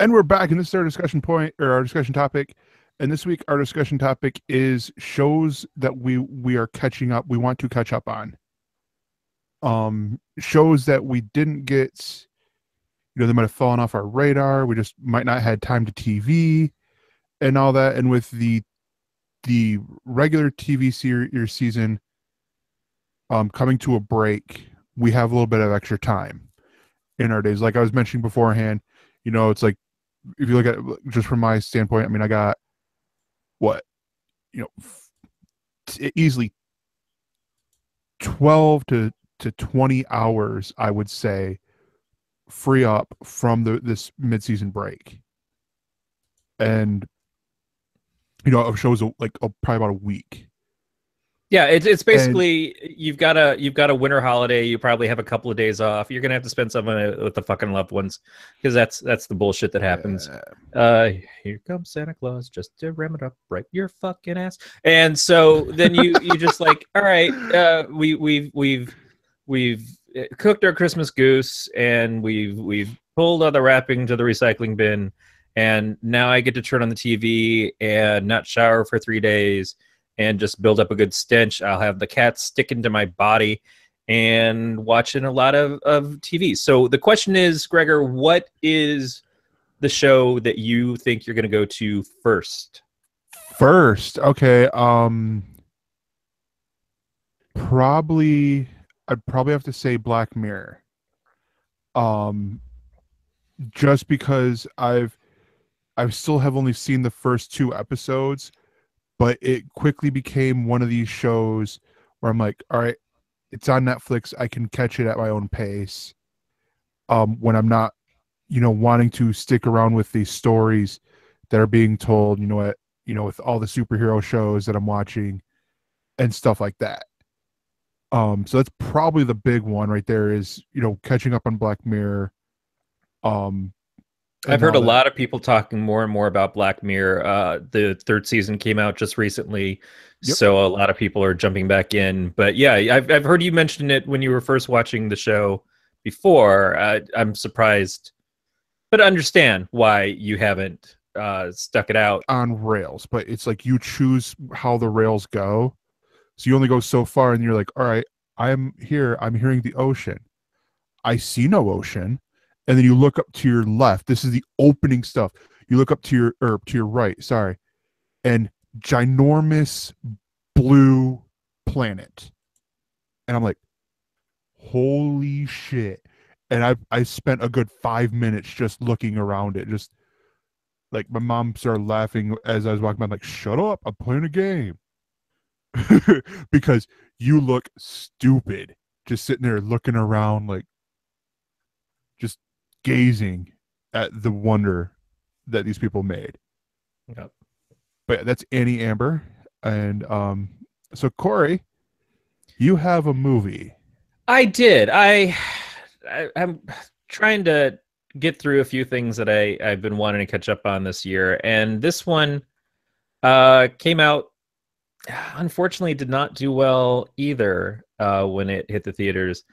And we're back, and this is our discussion point, or our discussion topic. And this week, our discussion topic is shows that we are catching up, we want to catch up on. Shows that we didn't get, you know, they might have fallen off our radar. We just might not had time to TV and all that. And with the regular TV series season coming to a break, we have a little bit of extra time in our days. Like I was mentioning beforehand, you know, it's like, if you look at it, just from my standpoint, I mean, I got what, you know, easily 12 to 20 hours, I would say, free up from this mid-season break. And, you know, it shows like probably about a week. Yeah, it's basically, and you've got a winter holiday. You probably have a couple of days off. You're gonna have to spend some with the fucking loved ones, because that's the bullshit that happens. Yeah. Here comes Santa Claus just to ram it up right your fucking ass. And so then you just like, all right, we've cooked our Christmas goose, and we've pulled all the wrapping to the recycling bin, and now I get to turn on the TV and not shower for 3 days. And just build up a good stench. I'll have the cat sticking to my body and watching a lot of TV. So the question is, Gregor, what is the show that you think you're going to go to first? First? Okay. I'd probably have to say Black Mirror. Just because I've still have only seen the first 2 episodes. But it quickly became one of these shows where I'm like, all right, it's on Netflix. I can catch it at my own pace when I'm not, you know, wanting to stick around with these stories that are being told, you know, with all the superhero shows that I'm watching and stuff like that. So that's probably the big one right there is, you know, catching up on Black Mirror. I've heard a lot of people talking more and more about Black Mirror. The 3rd season came out just recently, yep. So a lot of people are jumping back in. But yeah, I've heard you mention it when you were first watching the show before. I'm surprised, but I understand why you haven't stuck it out. On rails, but it's like you choose how the rails go. So you only go so far, and you're like, all right, I'm here. I'm hearing the ocean. I see no ocean. And then you look up to your left. This is the opening stuff. You look up to your right, sorry, and ginormous blue planet. And I'm like, holy shit! And I spent a good 5 minutes just looking around it. Just like my mom started laughing as I was walking by. I'm like, shut up! I'm playing a game. Because you look stupid just sitting there looking around like. Gazing at the wonder that these people made. Yep. But that's Annie Amber. And so Corey, you have a movie. I did. I'm trying to get through a few things that I've been wanting to catch up on this year. And this one came out, unfortunately did not do well either when it hit the theaters.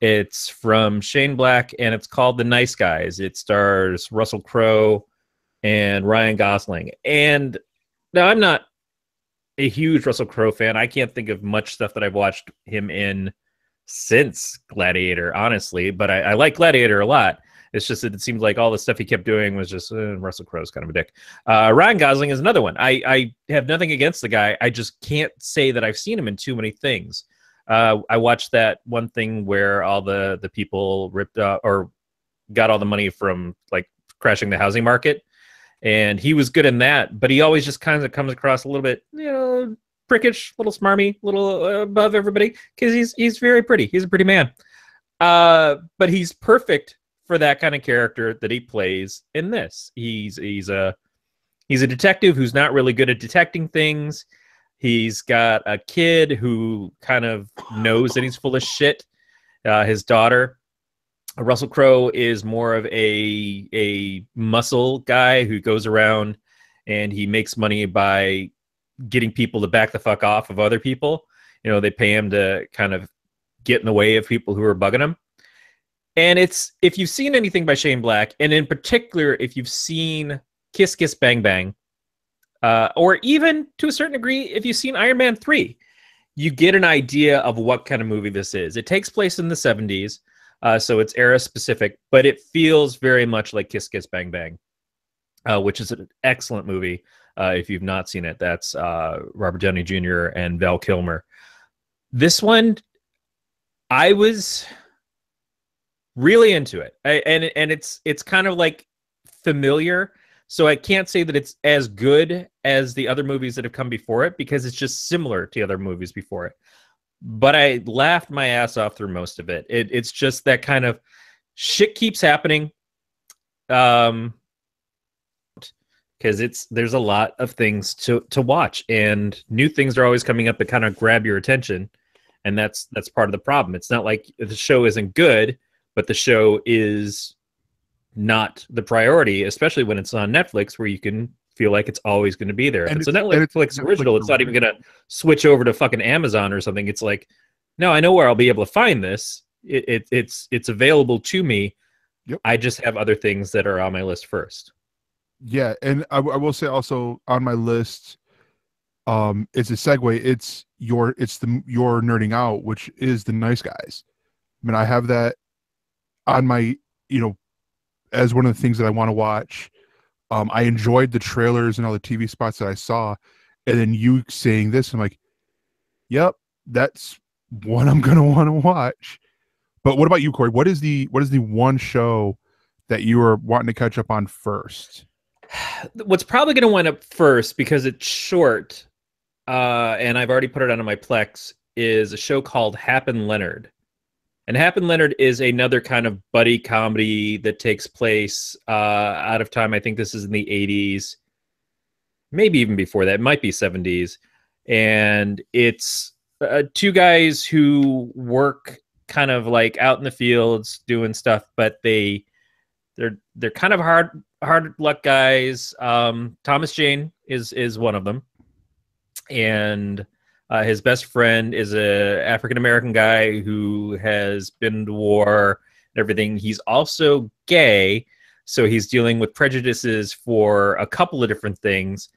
It's from Shane Black, and it's called The Nice Guys. It stars Russell Crowe and Ryan Gosling. And now I'm not a huge Russell Crowe fan. I can't think of much stuff that I've watched him in since Gladiator, honestly. But I like Gladiator a lot. It's just that it seemed like all the stuff he kept doing was just, Russell Crowe's kind of a dick. Ryan Gosling is another one. I have nothing against the guy. I just can't say that I've seen him in too many things. I watched that one thing where all the people ripped or got all the money from like crashing the housing market. And he was good in that, but he always just kind of comes across a little bit, you know, prickish, little smarmy, little above everybody. Cause he's very pretty. He's a pretty man. But he's perfect for that kind of character that he plays in this. He's a detective who's not really good at detecting things. He's got a kid who kind of knows that he's full of shit. His daughter, Russell Crowe, is more of a muscle guy who goes around and he makes money by getting people to back the fuck off of other people. You know, they pay him to kind of get in the way of people who are bugging him. And it's, if you've seen anything by Shane Black, and in particular, if you've seen Kiss Kiss Bang Bang, or even to a certain degree, if you've seen Iron Man 3, you get an idea of what kind of movie this is. It takes place in the 70s, so it's era specific, but it feels very much like Kiss Kiss Bang Bang, which is an excellent movie. If you've not seen it, that's Robert Downey Jr. and Val Kilmer. This one, I was really into it. And it's kind of like familiar. So I can't say that it's as good as the other movies that have come before it, because it's just similar to the other movies before it. But I laughed my ass off through most of it. It's just that kind of shit keeps happening. Because there's a lot of things to watch, and new things are always coming up that kind of grab your attention, and that's part of the problem. It's not like the show isn't good, but the show is not the priority, especially when it's on Netflix, where you can feel like it's always going to be there. And it's a Netflix original. It's not even going to switch over to fucking Amazon or something. It's like, no, I know where I'll be able to find this. It's available to me. Yep. I just have other things that are on my list first. Yeah, and I will say also on my list, it's a segue. It's your nerding out, which is The Nice Guys. I mean, I have that on my, as one of the things that I want to watch. I enjoyed the trailers and all the TV spots that I saw, and then you saying this, I'm like, yep, that's what I'm gonna want to watch. But what about you, Corey? What is the one show that you are wanting to catch up on first? What's probably going to wind up first, because it's short, and I've already put it on my Plex, is a show called Hap and Leonard. And Hap and Leonard is another kind of buddy comedy that takes place out of time. I think this is in the 80s, maybe even before that. It might be 70s. And it's two guys who work kind of like out in the fields doing stuff, but they're kind of hard luck guys. Thomas Jane is one of them, and his best friend is a African-American guy who has been to war and everything. He's also gay, so he's dealing with prejudices for a couple of different things,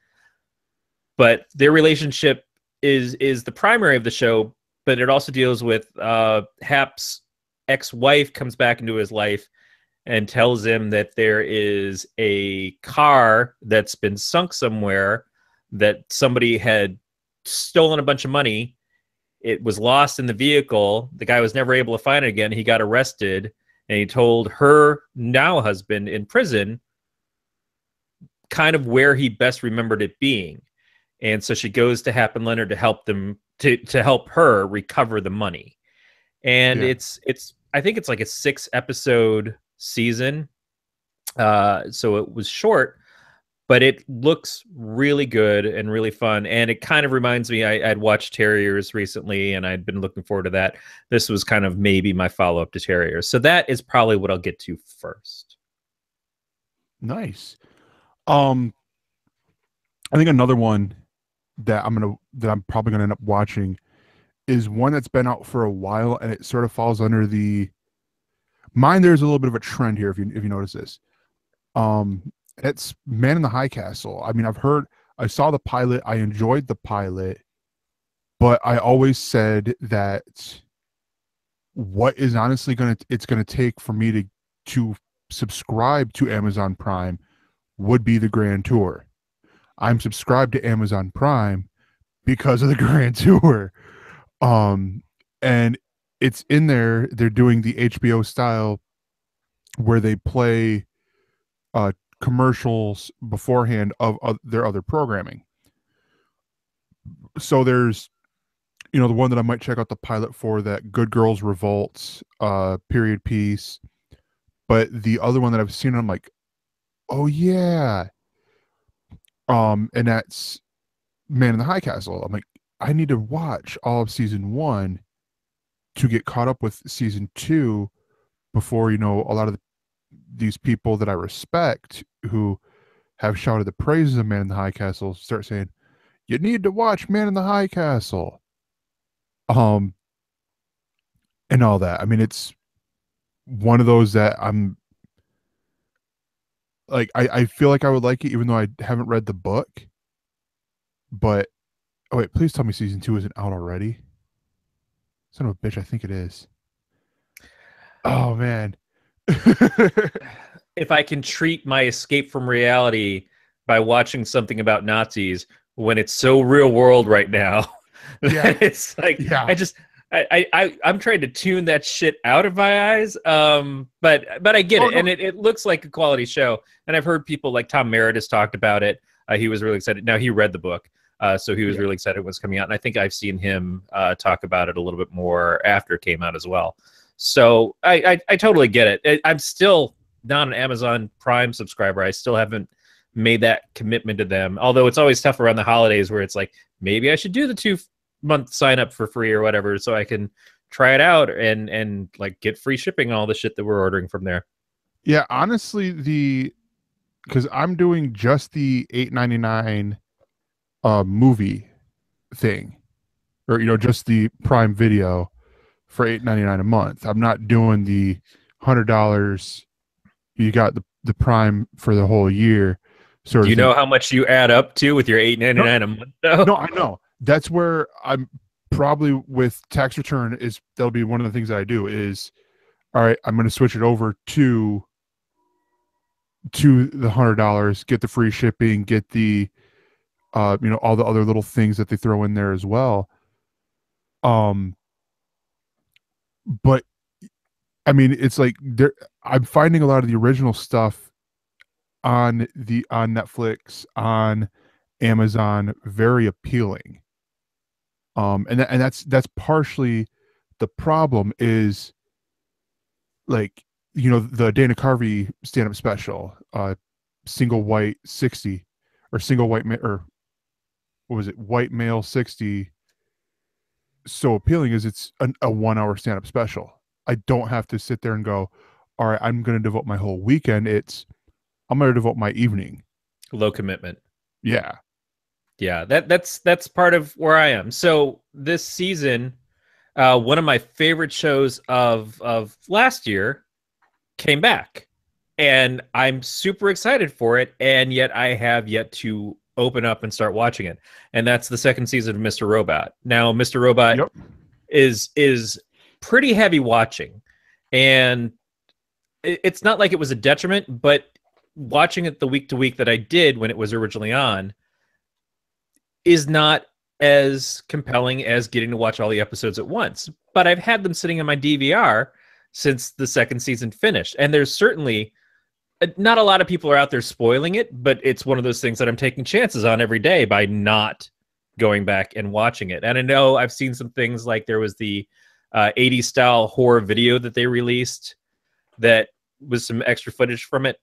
but their relationship is the primary of the show. But it also deals with Hap's ex-wife comes back into his life and tells him that there is a car that's been sunk somewhere, that somebody had stolen a bunch of money. It was lost in the vehicle. The guy was never able to find it again. He got arrested, and he told her now husband in prison kind of where he best remembered it being. And so she goes to Hap and Leonard to help them, to help her recover the money. And yeah, it's I think it's like a 6-episode season, so it was short, but it looks really good and really fun. And it kind of reminds me, I'd watched Terriers recently, and I'd been looking forward to that. This was kind of maybe my follow-up to Terriers, so that is probably what I'll get to first. Nice. I think another one that I'm probably gonna end up watching is one that's been out for a while, and it sort of falls under the mine. There's a little bit of a trend here, if you notice this. It's Man in the High Castle. I mean, I saw the pilot. I enjoyed the pilot, but I always said that what is honestly going to take for me to subscribe to Amazon Prime would be the Grand Tour. I'm subscribed to Amazon Prime because of the Grand Tour, and it's in there. They're doing the HBO style where they play commercials beforehand of their other programming. So there's, the one that I might check out the pilot for, that Good Girls Revolt period piece. But the other one that I've seen, I'm like, oh yeah. And that's Man in the High Castle. I'm like, I need to watch all of season 1 to get caught up with season 2 before, a lot of these people that I respect who have shouted the praises of Man in the High Castle start saying, you need to watch Man in the High Castle. And all that. I mean, it's one of those that I'm like, I feel like I would like it even though I haven't read the book. But oh wait, please tell me season 2 isn't out already. Son of a bitch, I think it is. Oh man. If I can treat my escape from reality by watching something about Nazis when it's so real world right now. Yeah. It's like, yeah. I'm trying to tune that shit out of my eyes. But I get it. No. And it looks like a quality show. And I've heard people like Tom Merritt has talked about it. He was really excited. Now he read the book. So he was really excited it was coming out. And I think I've seen him talk about it a little bit more after it came out as well. So I totally get it. I'm still not an Amazon Prime subscriber. I still haven't made that commitment to them. Although it's always tough around the holidays where it's like, maybe I should do the 2-month sign up for free or whatever so I can try it out and like get free shipping and all the shit that we're ordering from there. Yeah, honestly, because I'm doing just the $8.99 movie thing, or just the Prime Video for $8.99 a month. I'm not doing the $100. You got the Prime for the whole year. So do you know how much you add up to with your $8.99 a month though? No, I know. That's where I'm probably with tax return is that'll be one of the things that I do is, all right, I'm going to switch it over to the $100, get the free shipping, get the, all the other little things that they throw in there as well. But I mean, it's like I'm finding a lot of the original stuff on Netflix, on Amazon, very appealing. And that's partially the problem is like, the Dana Carvey stand-up special, Single White 60 or Single White or what was it? White Male 60. So appealing is it's a 1-hour stand-up special. I don't have to sit there and go, all right, I'm going to devote my whole weekend. I'm going to devote my evening. Low commitment. Yeah. Yeah, that's part of where I am. So this season, one of my favorite shows of last year came back, and I'm super excited for it. And yet I have yet to open up and start watching it. And that's the second season of Mr. Robot. Now, Mr. Robot is pretty heavy watching, and it's not like it was a detriment, but watching it the week to week that I did when it was originally on is not as compelling as getting to watch all the episodes at once. But I've had them sitting on my DVR since the second season finished. And there's certainly not a lot of people are out there spoiling it, but it's one of those things that I'm taking chances on every day by not going back and watching it. And I know I've seen some things like there was the 80s style horror video that they released that was some extra footage from it.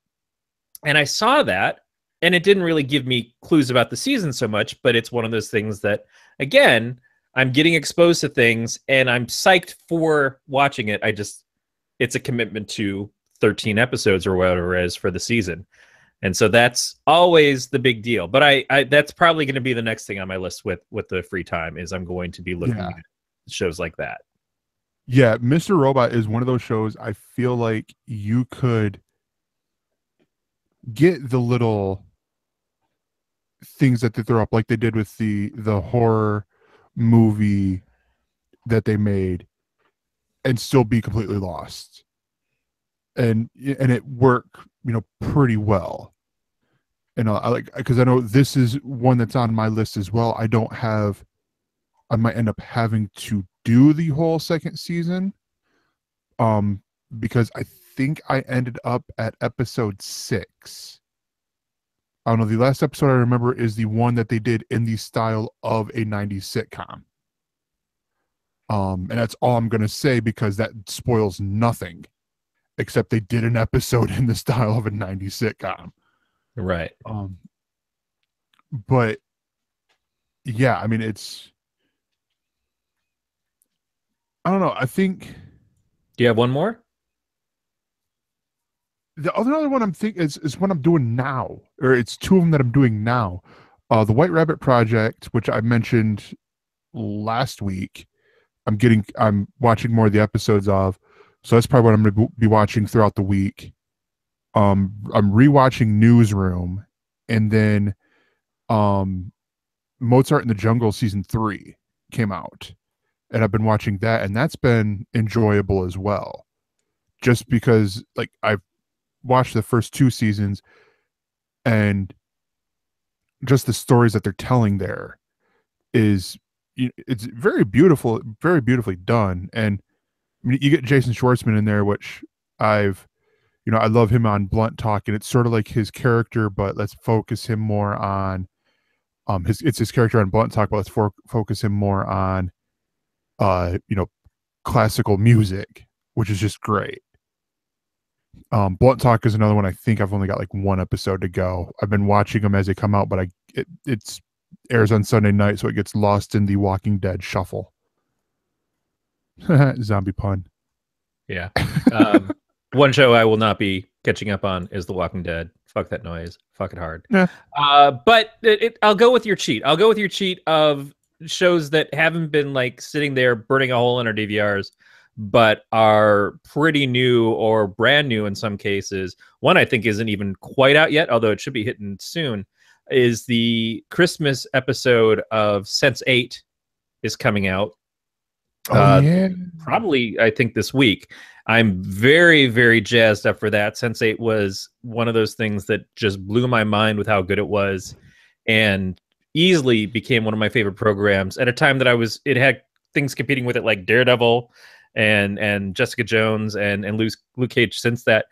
And I saw that, and it didn't really give me clues about the season so much, but it's one of those things that, again, I'm getting exposed to things and I'm psyched for watching it. It's a commitment to 13 episodes or whatever it is for the season. And so that's always the big deal. But that's probably going to be the next thing on my list with the free time is I'm going to be looking at shows like that. Yeah, Mr. Robot is one of those shows I feel like you could get the little things that they throw up like they did with the horror movie that they made and still be completely lost and it worked pretty well. And I like, because I know this is one that's on my list as well. I might end up having to do the whole second season because I think I ended up at episode 6. I don't know, the last episode I remember is the one that they did in the style of a 90s sitcom. And that's all I'm going to say because that spoils nothing except they did an episode in the style of a 90s sitcom. Right. But yeah, I mean, I don't know. I think. Do you have one more? The other one I'm thinking is one I'm doing now, or it's 2 of them that I'm doing now. The White Rabbit Project, which I mentioned last week, I'm watching more of the episodes of, So that's probably what I'm going to be watching throughout the week. I'm rewatching Newsroom, and then Mozart in the Jungle season 3 came out, and I've been watching that, and that's been enjoyable as well. Just because, like, I've watched the first 2 seasons, and just the stories that they're telling there is very beautiful, very beautifully done. And I mean, you get Jason Schwartzman in there, which I love him on Blunt Talk, and it's sort of like his character, but let's focus him more on his character on Blunt Talk, but let's focus him more on classical music, which is just great. Blunt Talk is another one. I think I've only got like 1 episode to go. I've been watching them as they come out, but it airs on Sunday night, so it gets lost in the Walking Dead shuffle. Zombie pun. Yeah. One show I will not be catching up on is The Walking Dead. Fuck that noise. Fuck it hard. Yeah. I'll go with your cheat. I'll go with your cheat of shows that haven't been like sitting there burning a hole in our DVRs, but are pretty new or brand new in some cases. One I think isn't even quite out yet, although it should be hitting soon, is the Christmas episode of Sense8 is coming out. Probably, I think, this week. I'm very, very jazzed up for that. Sense8 was one of those things that just blew my mind with how good it was, and easily became one of my favorite programs at a time that it had things competing with it like Daredevil and Jessica Jones and Luke Cage. Since that,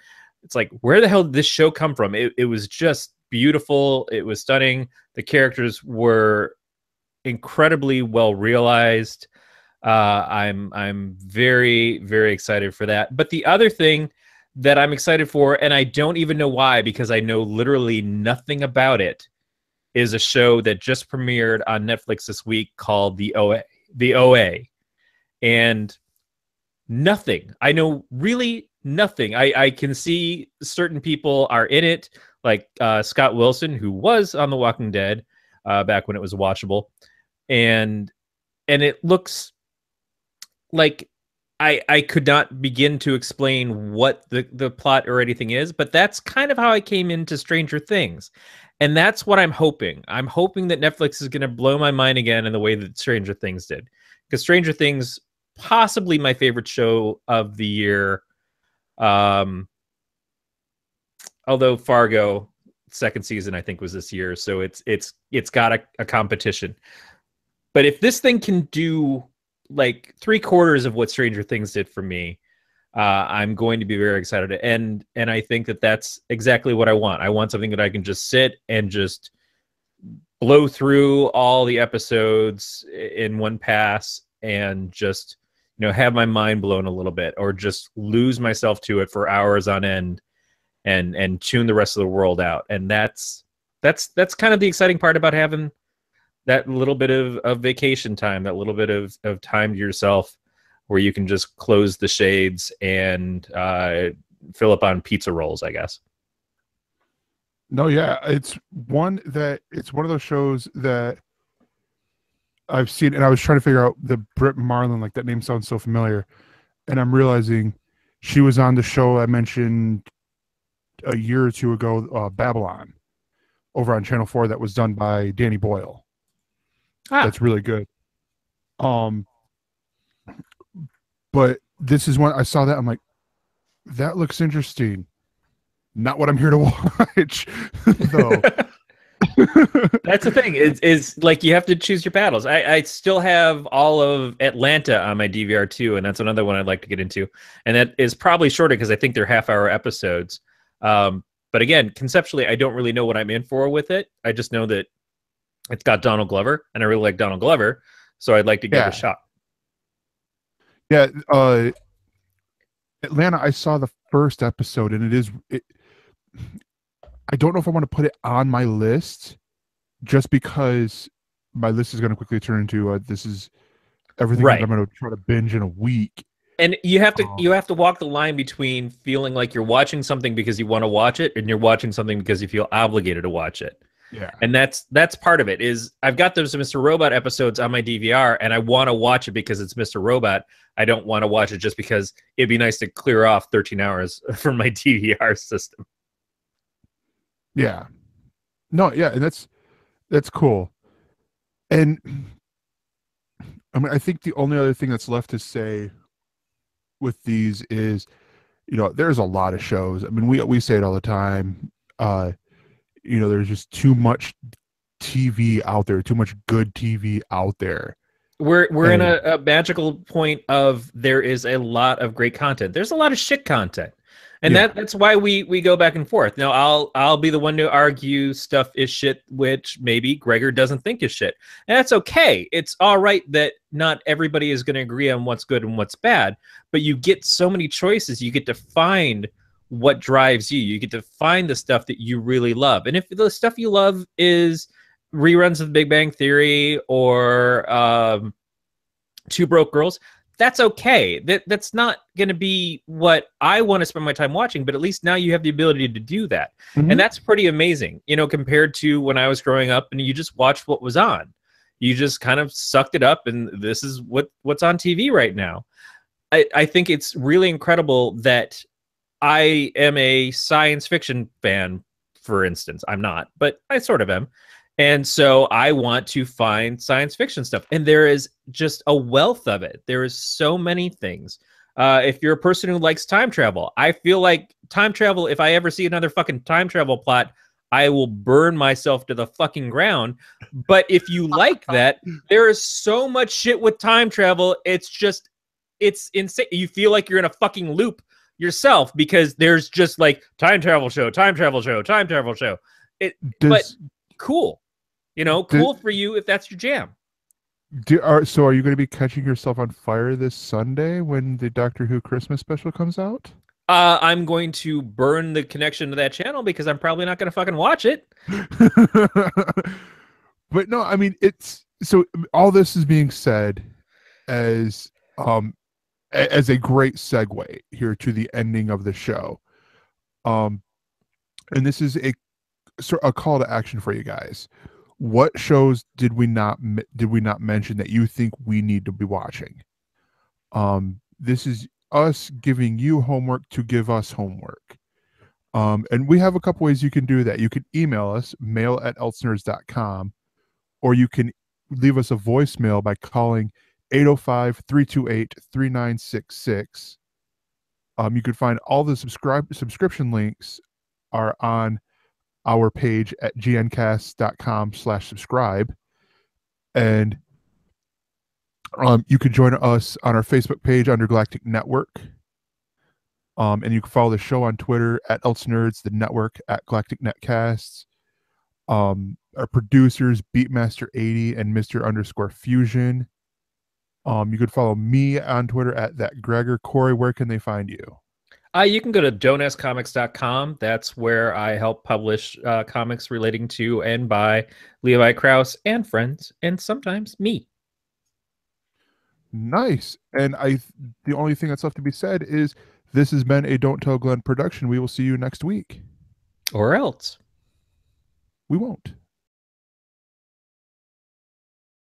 it's like, where the hell did this show come from? It was just beautiful. It was stunning. The characters were incredibly well realized. I'm very, very excited for that. But the other thing that I'm excited for, and I don't even know why, because I know literally nothing about it, is a show that just premiered on Netflix this week called The OA. The OA. And nothing. I know really nothing. I can see certain people are in it, like Scott Wilson, who was on The Walking Dead back when it was watchable. And it looks like I could not begin to explain what the plot or anything is, but that's kind of how I came into Stranger Things. And that's what I'm hoping. I'm hoping that Netflix is going to blow my mind again in the way that Stranger Things did. Because Stranger Things, possibly my favorite show of the year. Although Fargo, second season, I think was this year. So it's got a competition. But if this thing can do like 3/4 of what Stranger Things did for me, I'm going to be very excited. And I think that that's exactly what I want. I want something that I can just sit and just blow through all the episodes in one pass and just, have my mind blown a little bit, or just lose myself to it for hours on end and tune the rest of the world out. And that's kind of the exciting part about having that little bit of vacation time, that little bit of time to yourself where you can just close the shades and fill up on pizza rolls, I guess. No, yeah. It's one of those shows that I've seen, and I was trying to figure out the Brit Marling, like that name sounds so familiar. And I'm realizing she was on the show I mentioned a year or two ago, Babylon, over on Channel 4, that was done by Danny Boyle. That's really good. But this is one I saw that I'm like, that looks interesting. Not what I'm here to watch, though. That's the thing. Is like you have to choose your battles. I still have all of Atlanta on my DVR too, and that's another one I'd like to get into. And that is probably shorter because I think they're 1/2-hour episodes. But again, conceptually, I don't really know what I'm in for with it. I just know that it's got Donald Glover, and I really like Donald Glover, so I'd like to give it a shot. Yeah, Atlanta, I saw the first episode, and I don't know if I want to put it on my list, just because my list is going to quickly turn into this is everything that I'm going to try to binge in a week. And you have to walk the line between feeling like you're watching something because you want to watch it, and you're watching something because you feel obligated to watch it. Yeah. And that's part of it is I've got those Mr. Robot episodes on my DVR and I want to watch it because it's Mr. Robot. I don't want to watch it just because it'd be nice to clear off 13 hours from my DVR system. Yeah. No, yeah, and that's cool. And I mean, I think the only other thing that's left to say with these is, you know, there's a lot of shows. I mean, we say it all the time. You know, there's just too much TV out there, too much good TV out there. We're in a magical point of there is a lot of great content. There's a lot of shit content. And yeah. that's why we go back and forth. Now, I'll be the one to argue stuff is shit, which maybe Gregor doesn't think is shit. And that's okay. It's all right that not everybody is going to agree on what's good and what's bad. But you get so many choices. You get to find what drives you. You get to find the stuff that you really love. And if the stuff you love is reruns of The Big Bang Theory or Two Broke Girls, that's okay. That's not going to be what I want to spend my time watching, but at least now you have the ability to do that. Mm-hmm. And that's pretty amazing, you know, compared to when I was growing up and you just watched what was on. You just kind of sucked it up and this is what's on TV right now. I think it's really incredible that I am a science fiction fan, for instance. I'm not, but I sort of am. And so I want to find science fiction stuff. And there is just a wealth of it. There is so many things. If you're a person who likes time travel, I feel like time travel, if I ever see another fucking time travel plot, I will burn myself to the fucking ground. But if you like that, there is so much shit with time travel. It's just, it's insane. You feel like you're in a fucking loop yourself because there's just like time travel show, time travel show, time travel show. Cool. You know, cool for you if that's your jam. So are you going to be catching yourself on fire this Sunday when the Doctor Who Christmas special comes out? I'm going to burn the connection to that channel because I'm probably not going to fucking watch it. But no, I mean, it's... So all this is being said as a great segue here to the ending of the show. And this is a call to action for you guys. What shows did we not mention that you think we need to be watching? This is us giving you homework to give us homework. And we have a couple ways you can do that. You can email us, mail@eltsnerds.com, or you can leave us a voicemail by calling 805-328-3966. You can find all the subscription links are on our page at gncast.com/subscribe. And you can join us on our Facebook page under Galactic Network. And you can follow the show on Twitter at EltsNerds, the network at Galactic Netcasts. Our producers, Beatmaster80 and Mr_Fusion. You could follow me on Twitter at ThatGregor. Corey, where can they find you? You can go to donascomics.com. That's where I help publish comics relating to and by Levi Krause and friends, and sometimes me. Nice. And the only thing that's left to be said is this has been a Don't Tell Glenn production. We will see you next week. Or else. We won't.